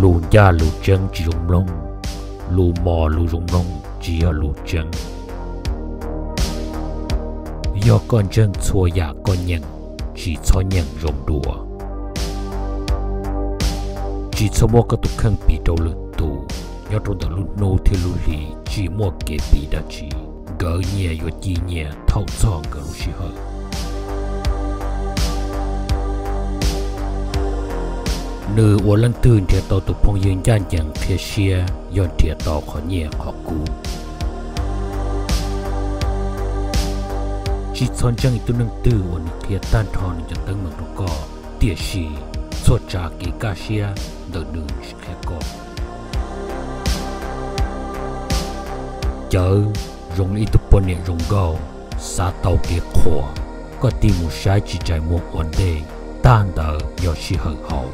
路家路江吉隆龙，路马路隆龙吉要路江。要干正错呀干人，只错人容多。只错莫个都肯比到路多，要多到路孬铁路里，只莫给比得起。隔夜又几年偷藏个路时候。 nữ uốn lăn tươn thiệt tàu tụt phong dương gian chẳng thiệt xia yon thiệt tàu khó nhẹ khó cú chỉ son chẳng tu nâng tư uốn thiệt tan thon chẳng tăng mực đâu có tiệt xì sốt trà kí cá xia đợt đường khép co chớ rồng ít tụt phong nhẹ rồng gạo sa tàu kí khổ có tìm một sai chỉ chạy một uốn đề tan đờ do xì hở hậu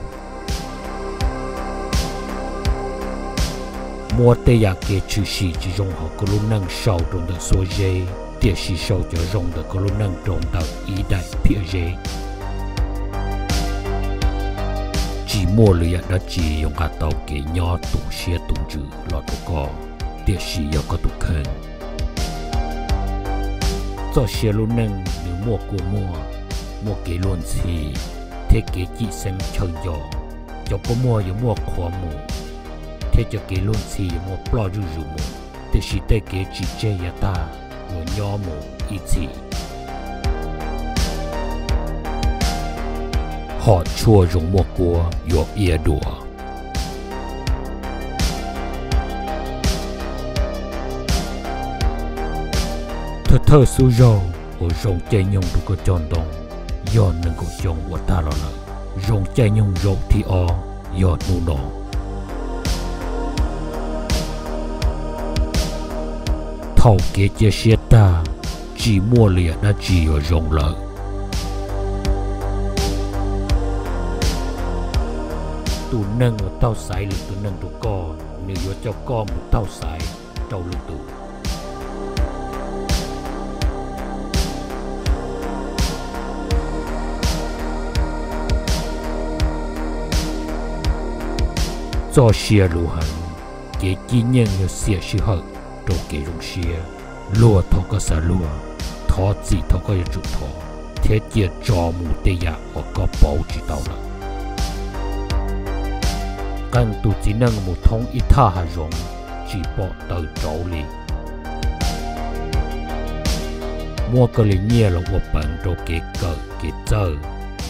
莫得呀，给出事就用好各路能少中的所热，电视少就用的各路能中到一代别热。只莫了呀，那只用阿刀给鸟毒些毒子落毒个，电视要个毒坑。做些路能你莫过莫给乱吃，贴给寄生成药，要不莫又莫狂莫。 thế cho cái luôn xì một plo rủ rủ một, thế chỉ để cái chỉ chơi nhà ta, rồi nhỏ một ít gì. Họ chua dùng một cua, dọc ia đùa. Thơ thơ su râu, ở rồng chơi nhung đủ có tròn đồng, do nâng cổ tròn của ta lo lắng. Rồng chơi nhung râu thì o, do nụ nọ. 好给这些大，寂寞了那只有容忍。都能我到晒了，都能都过，你要叫过不到晒，到了都。做些路痕，给今年有些时候。 đồ kể rung xìa lùa thọ có xả lùa thọ gì thọ có trụ thọ thế kia cho mù tê dạ ở có bảo chỉ tàu là căn tu chỉ năng một thông ít tha hà rộng chỉ bỏ tờ trấu lì mua cơ lì nhẹ là của bản đồ kể tờ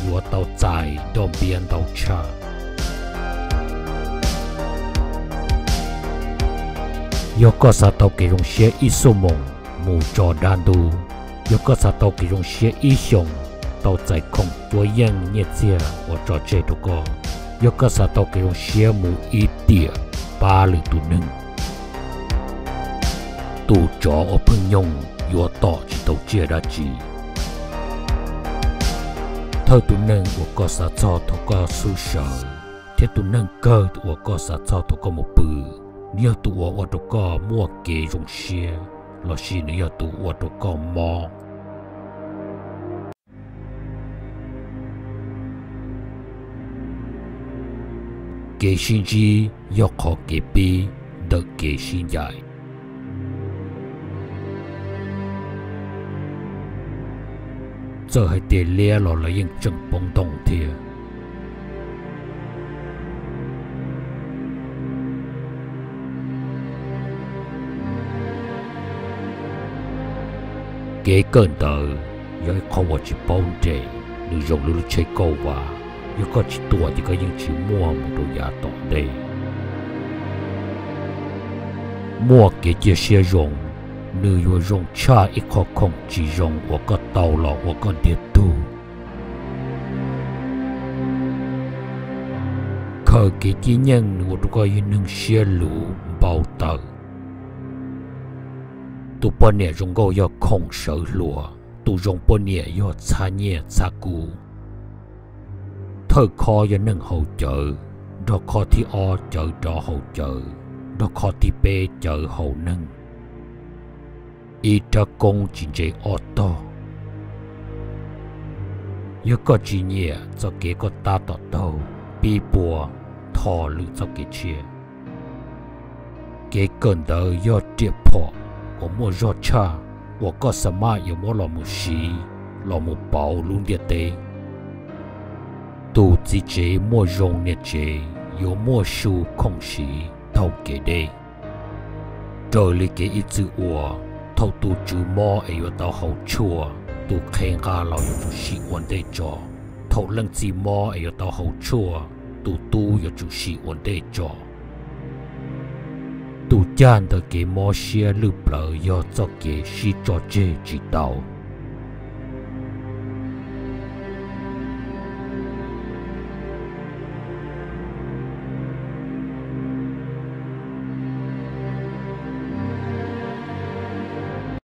lùa tàu dài đom biên tàu cha ยกสตอเกรงเชียอิสมงมูจอดานดูยกสตอเกรงเชียอิชงเตาใจคงตัวยังเงียเสียว่าจอเจตุกอยกสตอเกรงเชียมูอีเตียปาหรือตูนึงตูจออพึ่งยงยัวต่อจิตเจียราจีเธอตูนึงว่ากสตอทกสุเชอเทตูนึงเกิดว่ากสตอทกมปือ 你要读我的歌，莫给用些；若是你要读我的歌，莫。给心机要靠给背，得给心眼。这还得练了来认真碰动铁。 kế cơn tờ, rồi không có chỉ bông trẻ, rồi dùng lũ chơi câu và, rồi có chỉ tuổi thì có những chỉ mua một đồ giả tỏng đây, mua cái chia sẻ dùng, rồi vừa dùng cha ít khó không chỉ dùng của con tàu lọ của con tiệt tu, khởi cái chi nhân của tôi có những xe lũ bao tờ. 都半年用过要空手落，都用半年要擦捏擦骨。偷靠要能好走，到靠ที่二走到好走，到靠ที่八走好能。一只工真正恶多，一个专业就几个打得到，比波，他考虑这个钱，给更多要跌破，我莫要差，我搞什么也莫那么细，那么薄弄点的，都自己莫用点钱，又莫受空隙偷给的，这里给一只我，偷都就莫也要到好处，都看看老有喜欢的着，偷冷子莫也要到好处。 都要注意稳定着。都讲的给某些路不要做给西做这知道。